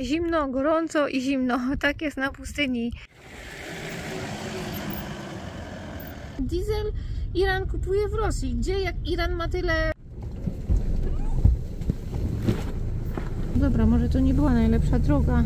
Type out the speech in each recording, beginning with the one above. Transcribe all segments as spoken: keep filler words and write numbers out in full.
zimno, gorąco i zimno. Tak jest na pustyni. Diesel Iran kupuje w Rosji. Gdzie, jak Iran ma tyle... Dobra, może to nie była najlepsza droga.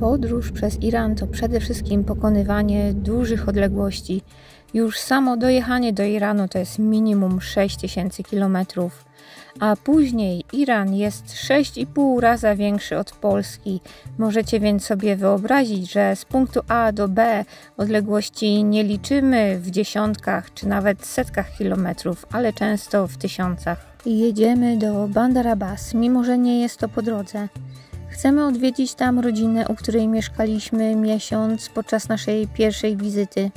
Podróż przez Iran to przede wszystkim pokonywanie dużych odległości. Już samo dojechanie do Iranu to jest minimum sześć tysięcy kilometrów, a później Iran jest sześć i pół raza większy od Polski. Możecie więc sobie wyobrazić, że z punktu A do B odległości nie liczymy w dziesiątkach czy nawet setkach kilometrów, ale często w tysiącach. Jedziemy do Bandar Abbas, mimo że nie jest to po drodze. Chcemy odwiedzić tam rodzinę, u której mieszkaliśmy miesiąc podczas naszej pierwszej wizyty.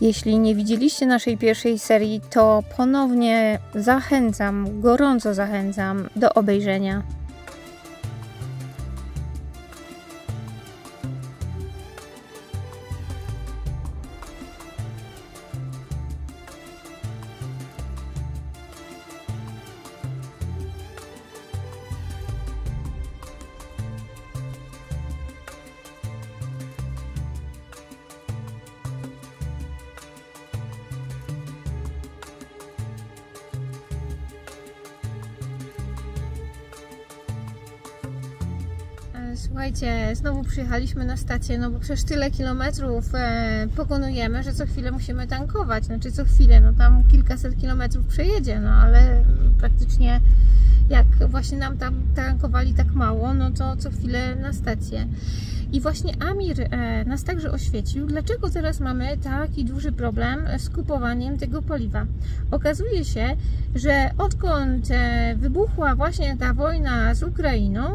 Jeśli nie widzieliście naszej pierwszej serii, to ponownie zachęcam, gorąco zachęcam do obejrzenia. Słuchajcie, znowu przyjechaliśmy na stację, no bo przecież tyle kilometrów e, pokonujemy, że co chwilę musimy tankować. Znaczy co chwilę, no tam kilkaset kilometrów przejedzie, no ale praktycznie jak właśnie nam tam tankowali tak mało, no to co chwilę na stację. I właśnie Amir e, nas także oświecił, dlaczego teraz mamy taki duży problem z kupowaniem tego paliwa. Okazuje się, że odkąd e, wybuchła właśnie ta wojna z Ukrainą,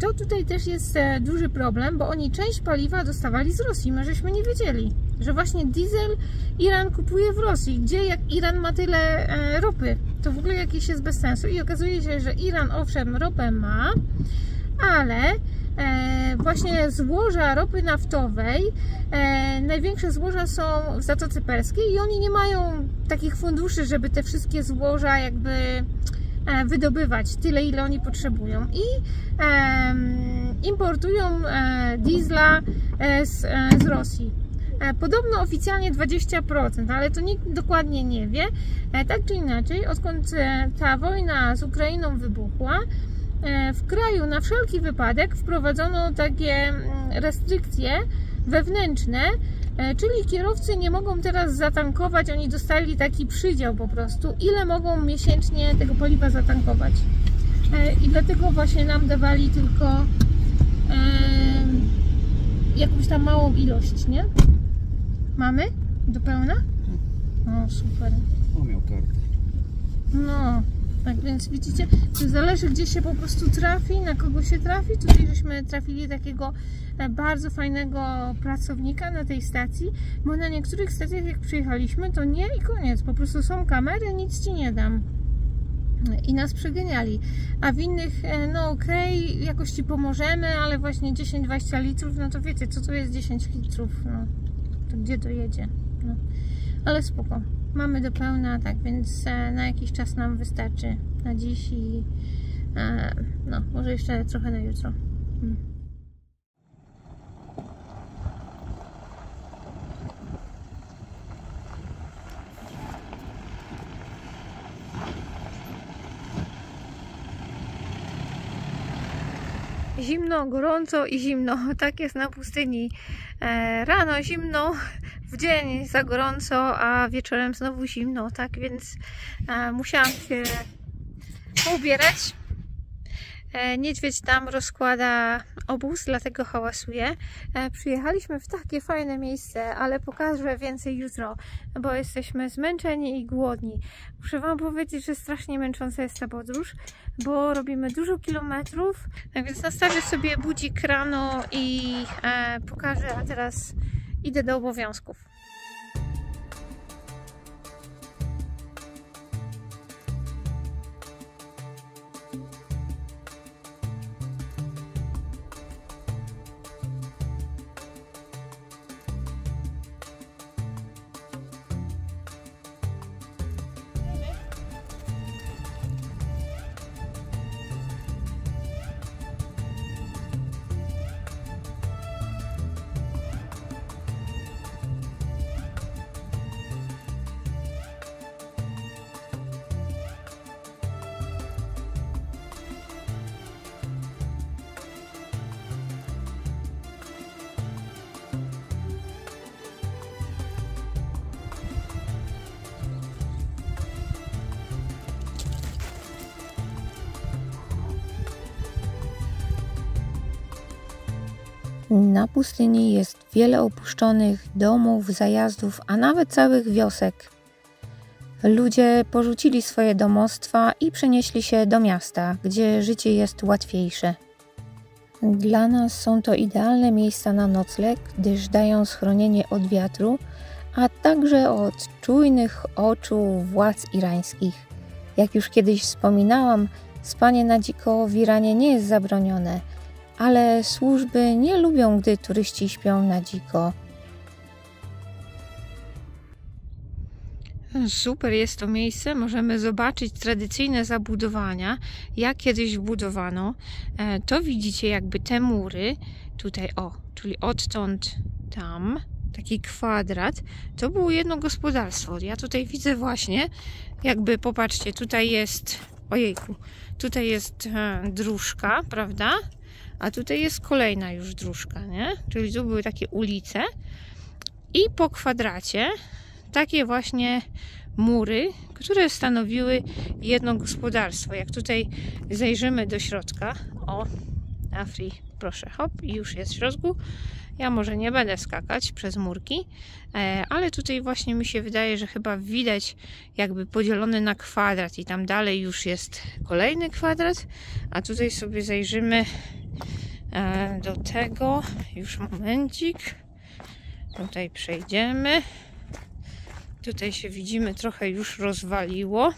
to tutaj też jest duży problem, bo oni część paliwa dostawali z Rosji, my żeśmy nie wiedzieli, że właśnie diesel Iran kupuje w Rosji. Gdzie, jak Iran ma tyle ropy, to w ogóle jakieś jest bez sensu. I okazuje się, że Iran owszem ropę ma, ale właśnie złoża ropy naftowej, największe złoża są w Zatoce Perskiej i oni nie mają takich funduszy, żeby te wszystkie złoża jakby... wydobywać tyle, ile oni potrzebują i e, importują e, diesla e, z, e, z Rosji. E, podobno oficjalnie dwadzieścia procent, ale to nikt dokładnie nie wie. E, tak czy inaczej, odkąd e, ta wojna z Ukrainą wybuchła, e, w kraju na wszelki wypadek wprowadzono takie restrykcje wewnętrzne, czyli kierowcy nie mogą teraz zatankować, oni dostali taki przydział po prostu, ile mogą miesięcznie tego paliwa zatankować. I dlatego właśnie nam dawali tylko e, jakąś tam małą ilość, nie? Mamy? Do pełna? O, super. On miał kartę. No, tak więc widzicie, to zależy gdzie się po prostu trafi, na kogo się trafi. Tutaj żeśmy trafili takiego bardzo fajnego pracownika na tej stacji, bo na niektórych stacjach jak przyjechaliśmy, to nie i koniec, po prostu są kamery, nic ci nie dam i nas przeganiali, a w innych, no okej, okay, jakoś ci pomożemy, ale właśnie dziesięć dwadzieścia litrów, no to wiecie, co to jest dziesięć litrów, no to gdzie to jedzie, no. Ale spoko, mamy do pełna, tak więc na jakiś czas nam wystarczy na dziś i no, może jeszcze trochę na jutro. Zimno, gorąco i zimno, tak jest na pustyni. E, rano zimno, w dzień za gorąco, a wieczorem znowu zimno, tak więc e, musiałam się ubierać. Niedźwiedź tam rozkłada obóz, dlatego hałasuje. Przyjechaliśmy w takie fajne miejsce, ale pokażę więcej jutro, bo jesteśmy zmęczeni i głodni. Muszę wam powiedzieć, że strasznie męcząca jest ta podróż, bo robimy dużo kilometrów. Tak więc nastawię sobie budzik rano i e, pokażę, a teraz idę do obowiązków. Na pustyni jest wiele opuszczonych domów, zajazdów, a nawet całych wiosek. Ludzie porzucili swoje domostwa i przenieśli się do miasta, gdzie życie jest łatwiejsze. Dla nas są to idealne miejsca na nocleg, gdyż dają schronienie od wiatru, a także od czujnych oczu władz irańskich. Jak już kiedyś wspominałam, spanie na dziko w Iranie nie jest zabronione, ale służby nie lubią, gdy turyści śpią na dziko. Super jest to miejsce, możemy zobaczyć tradycyjne zabudowania, jak kiedyś budowano. To widzicie jakby te mury, tutaj o, czyli odtąd tam, taki kwadrat, to było jedno gospodarstwo. Ja tutaj widzę właśnie, jakby popatrzcie, tutaj jest, ojejku, tutaj jest dróżka, prawda? A tutaj jest kolejna już dróżka, nie? Czyli tu były takie ulice i po kwadracie takie właśnie mury, które stanowiły jedno gospodarstwo. Jak tutaj zajrzymy do środka, o, Afri, proszę, hop, już jest w środku. Ja może nie będę skakać przez murki, ale tutaj właśnie mi się wydaje, że chyba widać jakby podzielony na kwadrat i tam dalej już jest kolejny kwadrat, a tutaj sobie zajrzymy do tego, już momencik, tutaj przejdziemy, tutaj się widzimy, trochę już rozwaliło,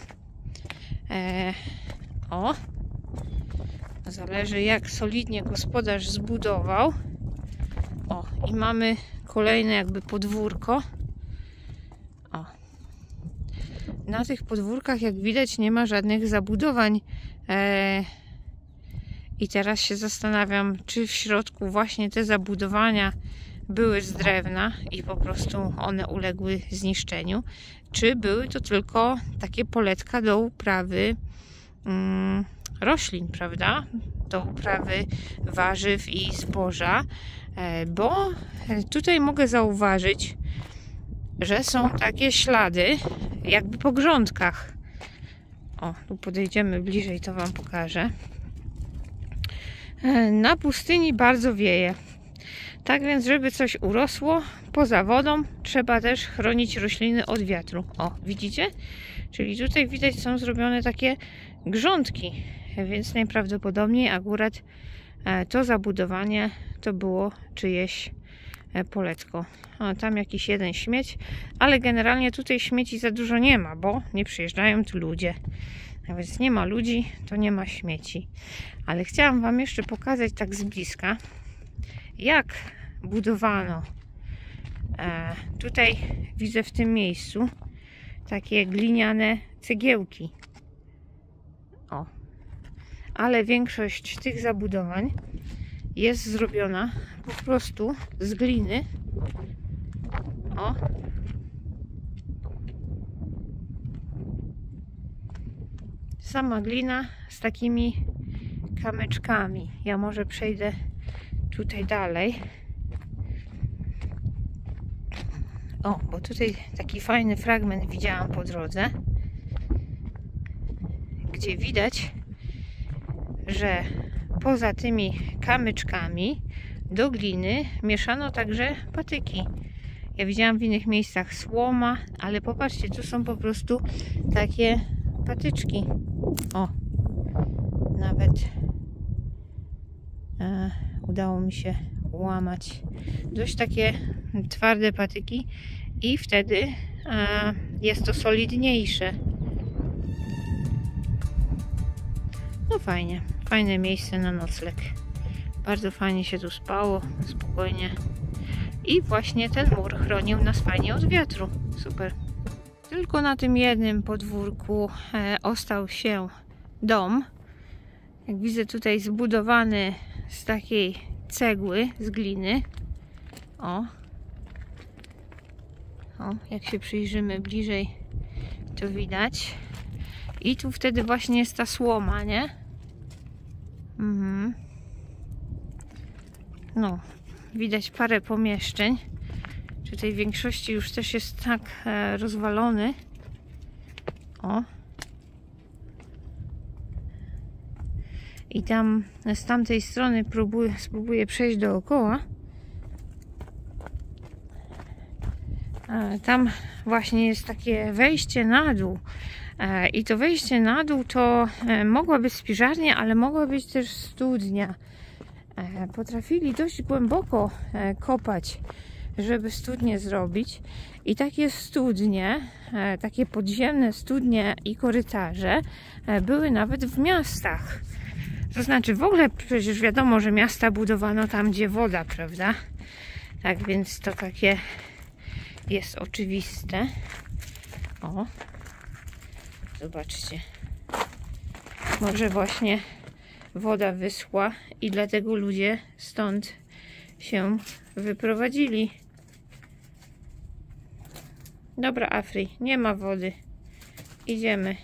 o, zależy jak solidnie gospodarz zbudował. O, i mamy kolejne jakby podwórko. O. Na tych podwórkach, jak widać, nie ma żadnych zabudowań. Eee, I teraz się zastanawiam, czy w środku właśnie te zabudowania były z drewna i po prostu one uległy zniszczeniu, czy były to tylko takie poletka do uprawy mm, roślin, prawda? Do uprawy warzyw i zboża. Bo tutaj mogę zauważyć, że są takie ślady jakby po grządkach. O, tu podejdziemy bliżej, to wam pokażę. Na pustyni bardzo wieje. Tak więc, żeby coś urosło poza wodą, trzeba też chronić rośliny od wiatru. O, widzicie? Czyli tutaj widać, są zrobione takie grządki, więc najprawdopodobniej akurat to zabudowanie to było czyjeś poletko. O, tam jakiś jeden śmieć, ale generalnie tutaj śmieci za dużo nie ma, bo nie przyjeżdżają tu ludzie. A więc nie ma ludzi, to nie ma śmieci. Ale chciałam wam jeszcze pokazać tak z bliska, jak budowano. E, tutaj widzę w tym miejscu takie gliniane cegiełki. O. Ale większość tych zabudowań jest zrobiona po prostu z gliny. O. Sama glina z takimi kamyczkami. Ja może przejdę tutaj dalej. O, bo tutaj taki fajny fragment widziałam po drodze, gdzie widać, że poza tymi kamyczkami do gliny mieszano także patyki. Ja widziałam w innych miejscach słoma, ale popatrzcie, tu są po prostu takie patyczki. O, nawet e, udało mi się łamać. Dość takie twarde patyki i wtedy e, jest to solidniejsze. No fajnie, fajne miejsce na nocleg. Bardzo fajnie się tu spało, spokojnie. I właśnie ten mur chronił nas fajnie od wiatru. Super. Tylko na tym jednym podwórku e, ostał się dom. Jak widzę, tutaj zbudowany z takiej cegły, z gliny. O. O, jak się przyjrzymy bliżej, to widać. I tu wtedy właśnie jest ta słoma, nie? Mhm. No, widać parę pomieszczeń. Tutaj w większości już też jest tak e, rozwalony. O. I tam z tamtej strony próbuję, spróbuję przejść dookoła. E, tam właśnie jest takie wejście na dół. E, I to wejście na dół to e, mogła być spiżarnia, ale mogła być też studnia. E, potrafili dość głęboko e, kopać, żeby studnie zrobić. I takie studnie, e, takie podziemne studnie i korytarze e, były nawet w miastach. To znaczy w ogóle przecież wiadomo, że miasta budowano tam, gdzie woda, prawda? Tak więc to takie jest oczywiste. O, zobaczcie. Może właśnie woda wyschła i dlatego ludzie stąd się wyprowadzili. Dobra, Afri, nie ma wody. Idziemy.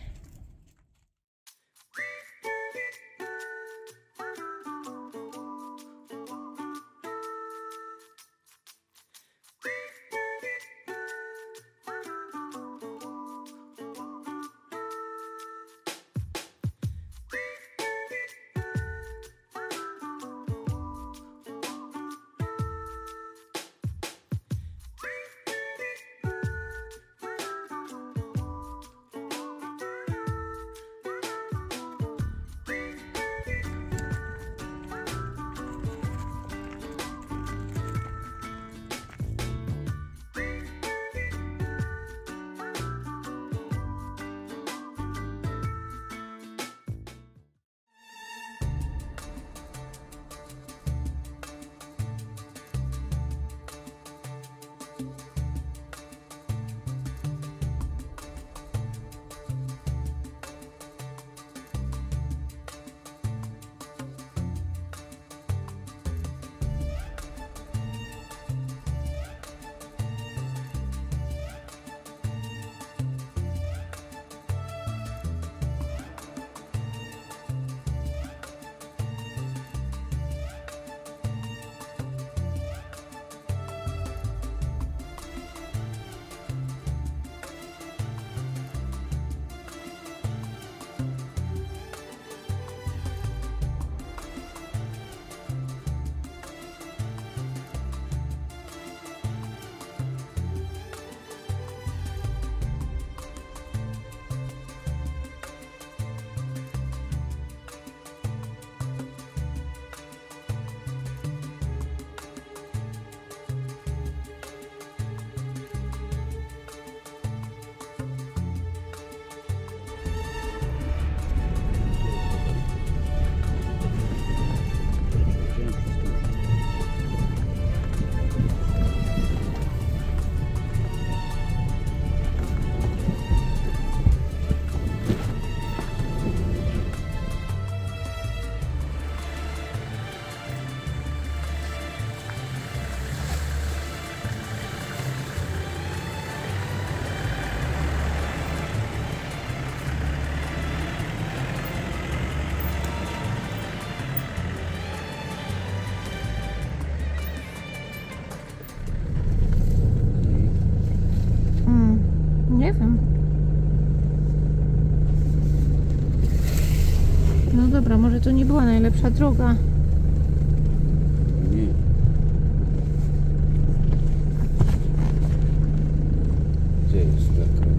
to nie była najlepsza droga. Nie. Gdzie jest taka?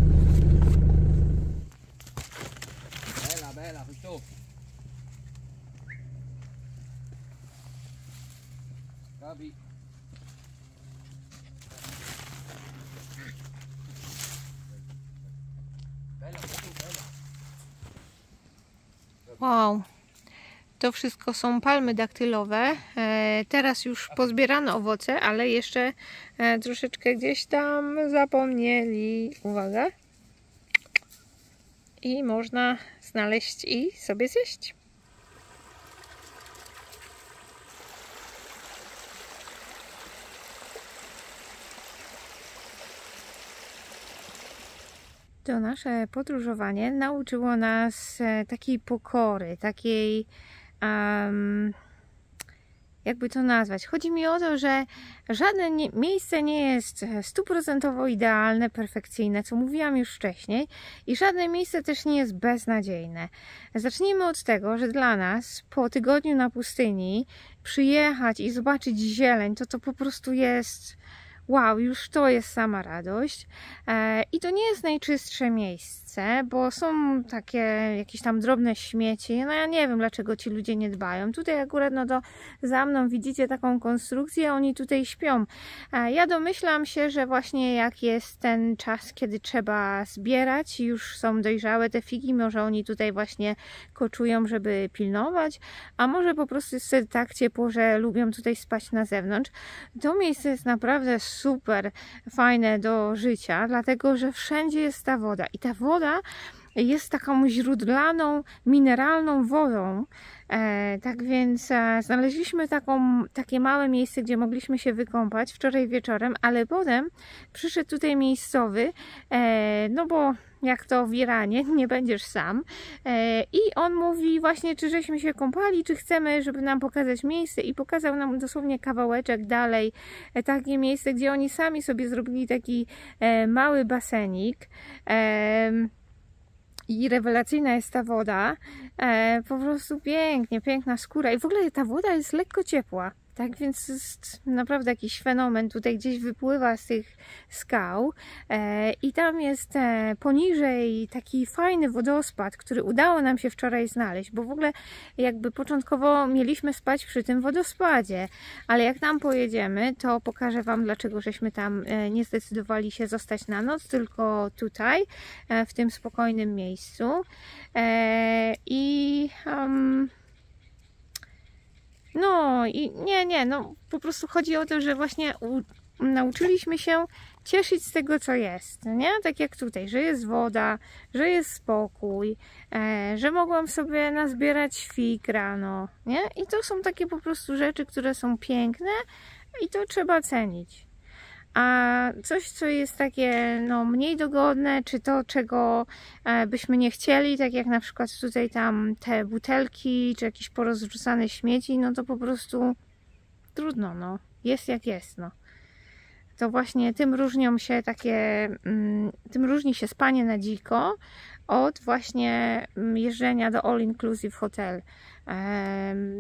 Bella, Bella, chodź tu. Gabi. Wow, to wszystko są palmy daktylowe. Teraz już pozbierano owoce, ale jeszcze troszeczkę gdzieś tam zapomnieli. Uwaga. I można znaleźć i sobie zjeść. To nasze podróżowanie nauczyło nas takiej pokory, takiej, um, jakby to nazwać. Chodzi mi o to, że żadne nie, miejsce nie jest stuprocentowo idealne, perfekcyjne, co mówiłam już wcześniej, i żadne miejsce też nie jest beznadziejne. Zacznijmy od tego, że dla nas po tygodniu na pustyni przyjechać i zobaczyć zieleń, to to po prostu jest... Wow, już to jest sama radość. I to nie jest najczystsze miejsce, bo są takie jakieś tam drobne śmieci. No ja nie wiem, dlaczego ci ludzie nie dbają. Tutaj akurat, no to za mną widzicie taką konstrukcję, oni tutaj śpią. Ja domyślam się, że właśnie jak jest ten czas, kiedy trzeba zbierać, już są dojrzałe te figi, może oni tutaj właśnie koczują, żeby pilnować, a może po prostu jest tak ciepło, że lubią tutaj spać na zewnątrz. To miejsce jest naprawdę super fajne do życia, dlatego że wszędzie jest ta woda i ta woda jest taką źródlaną, mineralną wodą, e, tak więc e, znaleźliśmy taką, takie małe miejsce, gdzie mogliśmy się wykąpać wczoraj wieczorem, ale potem przyszedł tutaj miejscowy, e, no bo jak to w Iranie, nie będziesz sam, e, i on mówi właśnie, czy żeśmy się kąpali, czy chcemy, żeby nam pokazać miejsce, i pokazał nam dosłownie kawałeczek dalej e, takie miejsce, gdzie oni sami sobie zrobili taki e, mały basenik, e, i rewelacyjna jest ta woda, e, po prostu pięknie, piękna skóra, i w ogóle ta woda jest lekko ciepła, tak więc jest naprawdę jakiś fenomen, tutaj gdzieś wypływa z tych skał, e, i tam jest e, poniżej taki fajny wodospad, który udało nam się wczoraj znaleźć, bo w ogóle jakby początkowo mieliśmy spać przy tym wodospadzie, ale jak tam pojedziemy, to pokażę wam, dlaczego żeśmy tam e, nie zdecydowali się zostać na noc, tylko tutaj, e, w tym spokojnym miejscu, e, i... Um, No i nie, nie, no po prostu chodzi o to, że właśnie u, nauczyliśmy się cieszyć z tego, co jest, nie? Tak jak tutaj, że jest woda, że jest spokój, e, że mogłam sobie nazbierać fig rano, nie? I to są takie po prostu rzeczy, które są piękne i to trzeba cenić. A coś, co jest takie no, mniej dogodne, czy to, czego byśmy nie chcieli, tak jak na przykład tutaj tam te butelki, czy jakieś porozrzucane śmieci, no to po prostu trudno, no. Jest jak jest, no. To właśnie tym różnią się takie, tym różni się spanie na dziko od właśnie jeżdżenia do all inclusive hotel,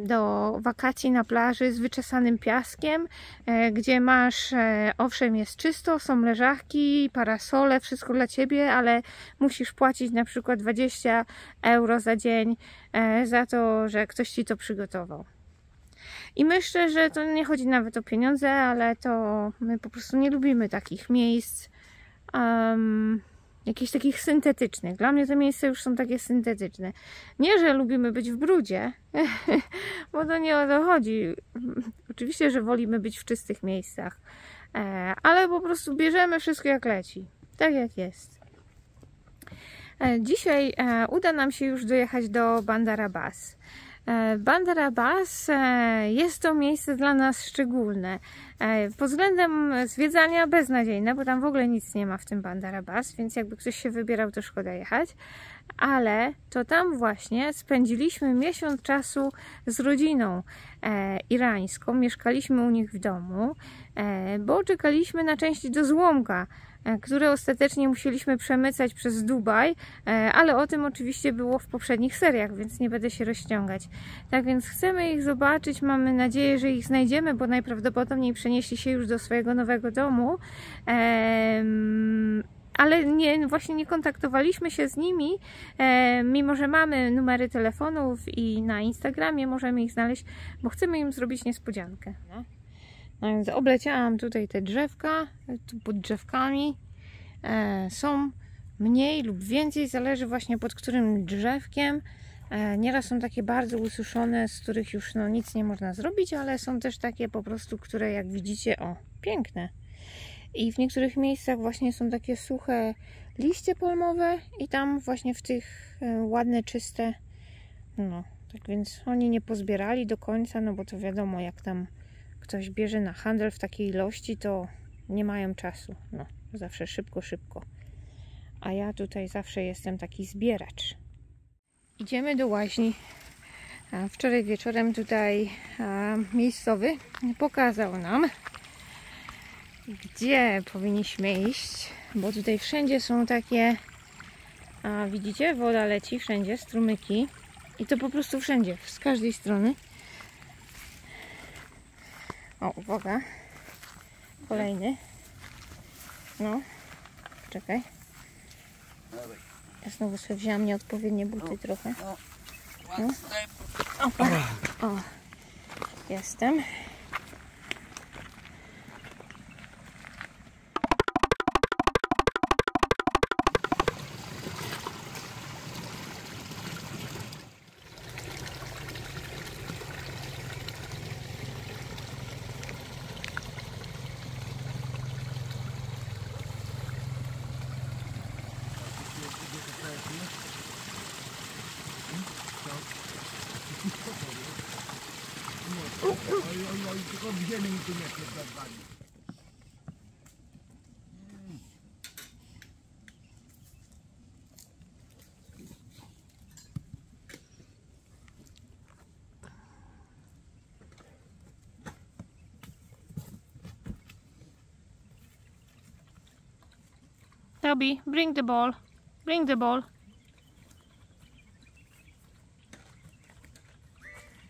do wakacji na plaży z wyczesanym piaskiem, gdzie masz, owszem jest czysto, są leżachki, parasole, wszystko dla ciebie, ale musisz płacić na przykład dwadzieścia euro za dzień za to, że ktoś ci to przygotował. I myślę, że to nie chodzi nawet o pieniądze, ale to my po prostu nie lubimy takich miejsc, um, jakichś takich syntetycznych. Dla mnie te miejsca już są takie syntetyczne. Nie, że lubimy być w brudzie, bo to nie o to chodzi. Oczywiście, że wolimy być w czystych miejscach, ale po prostu bierzemy wszystko jak leci, tak jak jest. Dzisiaj uda nam się już dojechać do Bandar Abbas. Bandar Abbas jest to miejsce dla nas szczególne. Pod względem zwiedzania beznadziejne, bo tam w ogóle nic nie ma w tym Bandar Abbas, więc jakby ktoś się wybierał, to szkoda jechać. Ale to tam właśnie spędziliśmy miesiąc czasu z rodziną e, irańską, mieszkaliśmy u nich w domu, e, bo czekaliśmy na części do złomka, e, które ostatecznie musieliśmy przemycać przez Dubaj, e, ale o tym oczywiście było w poprzednich seriach, więc nie będę się rozciągać. Tak więc chcemy ich zobaczyć, mamy nadzieję, że ich znajdziemy, bo najprawdopodobniej przenieśli się już do swojego nowego domu. E, Ale nie, właśnie nie kontaktowaliśmy się z nimi, e, mimo że mamy numery telefonów i na Instagramie możemy ich znaleźć, bo chcemy im zrobić niespodziankę. No więc obleciałam tutaj te drzewka, tu pod drzewkami e, są mniej lub więcej, zależy właśnie pod którym drzewkiem. E, nieraz są takie bardzo ususzone, z których już no, nic nie można zrobić, ale są też takie po prostu, które jak widzicie, o, piękne. I w niektórych miejscach właśnie są takie suche liście palmowe i tam właśnie w tych ładne, czyste, no, tak więc oni nie pozbierali do końca, no bo to wiadomo, jak tam ktoś bierze na handel w takiej ilości, to nie mają czasu, no, zawsze szybko, szybko. A ja tutaj zawsze jestem taki zbieracz. Idziemy do łaźni. Wczoraj wieczorem tutaj miejscowy pokazał nam, gdzie powinniśmy iść, bo tutaj wszędzie są takie, a widzicie, woda leci wszędzie, strumyki i to po prostu wszędzie, z każdej strony. O, uwaga, kolejny. No, czekaj. Ja znowu sobie wzięłam nieodpowiednie buty trochę. No. O, o, jestem. Tobi, bring the ball, bring the ball.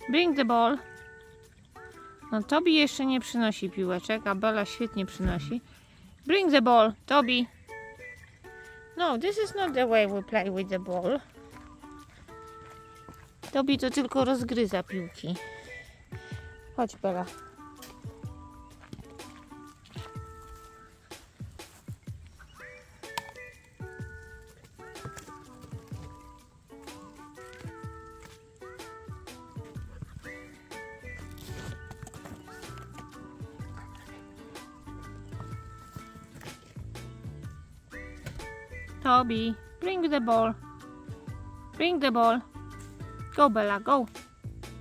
Bring the ball. No, Tobi jeszcze nie przynosi piłeczek, a Bella świetnie przynosi. Bring the ball, Tobi. No, this is not the way we play with the ball. Tobi to tylko rozgryza piłki. Chodź, Bella. Tobi, bring the ball, bring the ball, go Bella, go,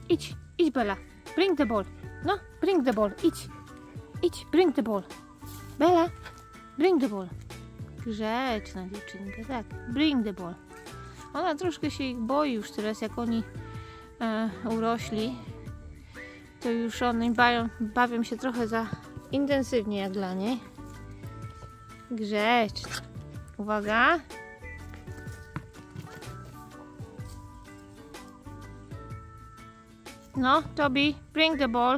idź, idź Bella, bring the ball, no, bring the ball, idź, idź, bring the ball, Bella, bring the ball, grzeczna dziewczynka, tak, bring the ball. Ona troszkę się ich boi już teraz, jak oni e, urośli, to już one bawią, bawią się trochę za intensywnie jak dla niej, grzeczna. Uwaga! No, Tobi, bring the ball.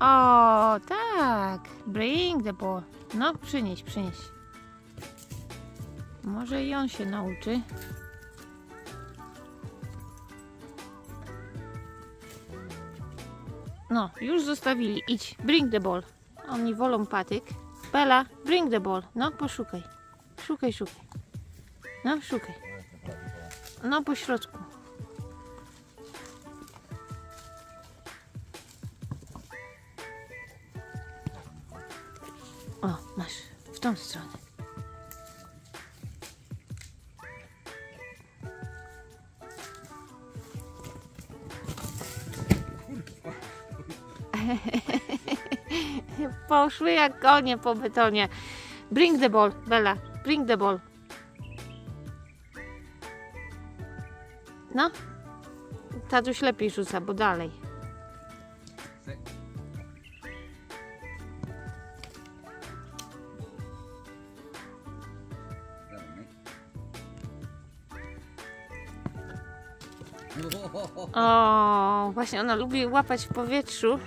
O, tak! Bring the ball. No, przynieś, przynieś. Może i on się nauczy. No, już zostawili. Idź, bring the ball. Oni wolą patyk. Bella, bring the ball. No, poszukaj. Szukaj, szukaj. No, szukaj. No, po środku. O, masz. W tą stronę. poszły jak konie po betonie. Bring the ball, Bella, bring the ball. No, tatuś lepiej rzuca, bo dalej. O, właśnie ona lubi łapać w powietrzu.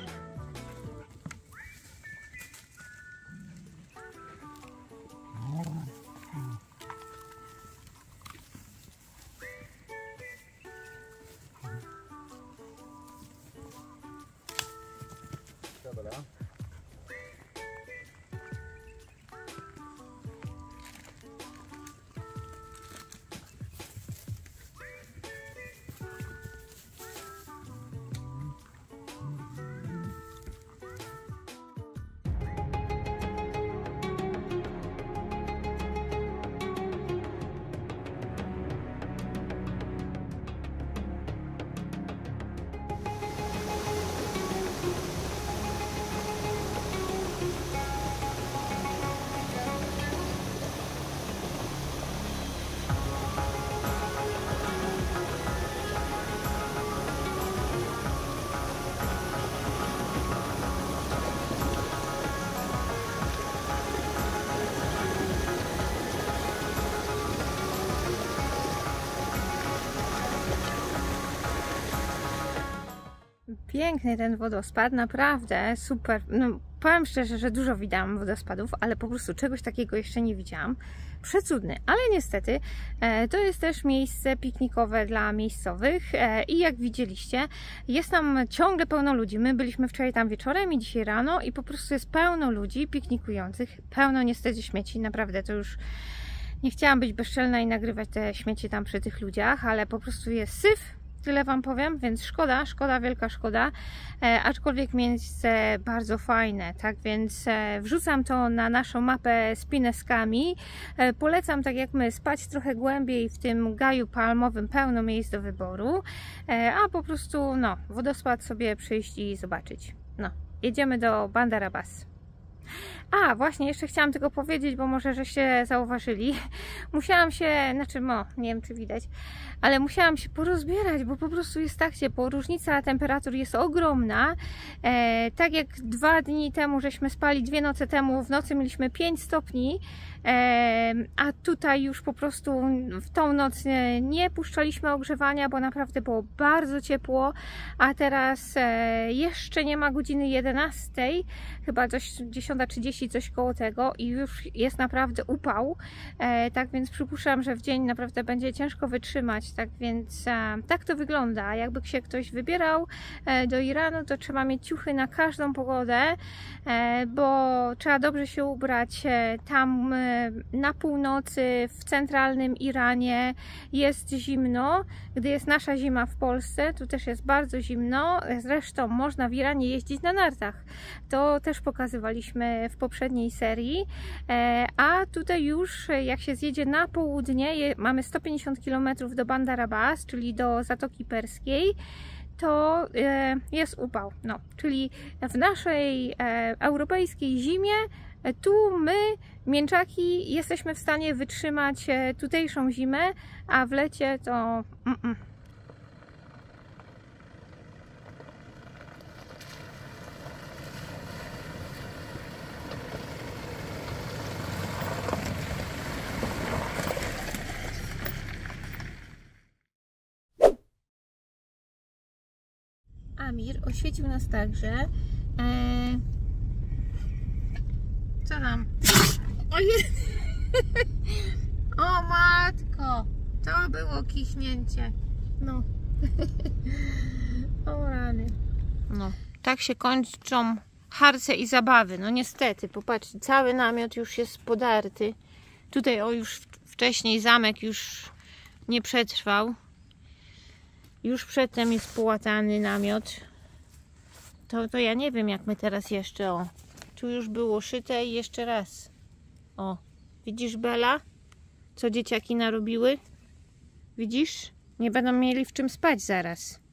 Piękny ten wodospad, naprawdę super. No, powiem szczerze, że dużo widziałam wodospadów, ale po prostu czegoś takiego jeszcze nie widziałam. Przecudny, ale niestety e, to jest też miejsce piknikowe dla miejscowych e, i jak widzieliście, jest tam ciągle pełno ludzi. My byliśmy wczoraj tam wieczorem i dzisiaj rano i po prostu jest pełno ludzi piknikujących, pełno niestety śmieci, naprawdę to już... Nie chciałam być bezczelna i nagrywać te śmieci tam przy tych ludziach, ale po prostu jest syf. Tyle wam powiem, więc szkoda, szkoda, wielka szkoda, e, aczkolwiek miejsce bardzo fajne, tak więc e, wrzucam to na naszą mapę z pineskami, e, polecam tak jak my spać trochę głębiej w tym gaju palmowym, pełno miejsc do wyboru, e, a po prostu no, wodospad sobie przyjść i zobaczyć. No, jedziemy do Bandar Abbas. A, właśnie, jeszcze chciałam tylko powiedzieć, bo może, żeście zauważyli. Musiałam się, znaczy, no, nie wiem, czy widać, ale musiałam się porozbierać, bo po prostu jest tak ciepło. Różnica temperatur jest ogromna. E, tak jak dwa dni temu, żeśmy spali, dwie noce temu, w nocy mieliśmy pięć stopni, e, a tutaj już po prostu w tą noc nie, nie puszczaliśmy ogrzewania, bo naprawdę było bardzo ciepło, a teraz e, jeszcze nie ma godziny jedenastej, chyba coś dziesiąta trzydzieści, coś koło tego i już jest naprawdę upał, e, tak więc przypuszczam, że w dzień naprawdę będzie ciężko wytrzymać, tak więc e, tak to wygląda. Jakby się ktoś wybierał e, do Iranu, to trzeba mieć ciuchy na każdą pogodę, e, bo trzeba dobrze się ubrać. E, tam e, na północy w centralnym Iranie jest zimno, gdy jest nasza zima w Polsce, tu też jest bardzo zimno, zresztą można w Iranie jeździć na nartach, to też pokazywaliśmy w poprzedniej serii, a tutaj już jak się zjedzie na południe, mamy sto pięćdziesiąt kilometrów do Bandar Abbas, czyli do Zatoki Perskiej, to jest upał. No, czyli w naszej europejskiej zimie tu my, mięczaki, jesteśmy w stanie wytrzymać tutejszą zimę, a w lecie to... Mm-mm. Amir oświecił nas także. Eee... Co tam? O, jest... o matko! To było kichnięcie. No. O rany. No. Tak się kończą harce i zabawy. No niestety, popatrzcie, cały namiot już jest podarty. Tutaj o już wcześniej zamek już nie przetrwał. Już przedtem jest połatany namiot. To, to ja nie wiem, jak my teraz jeszcze, o. Tu już było szyte i jeszcze raz. O, widzisz, Bella? Co dzieciaki narobiły? Widzisz? Nie będą mieli w czym spać zaraz.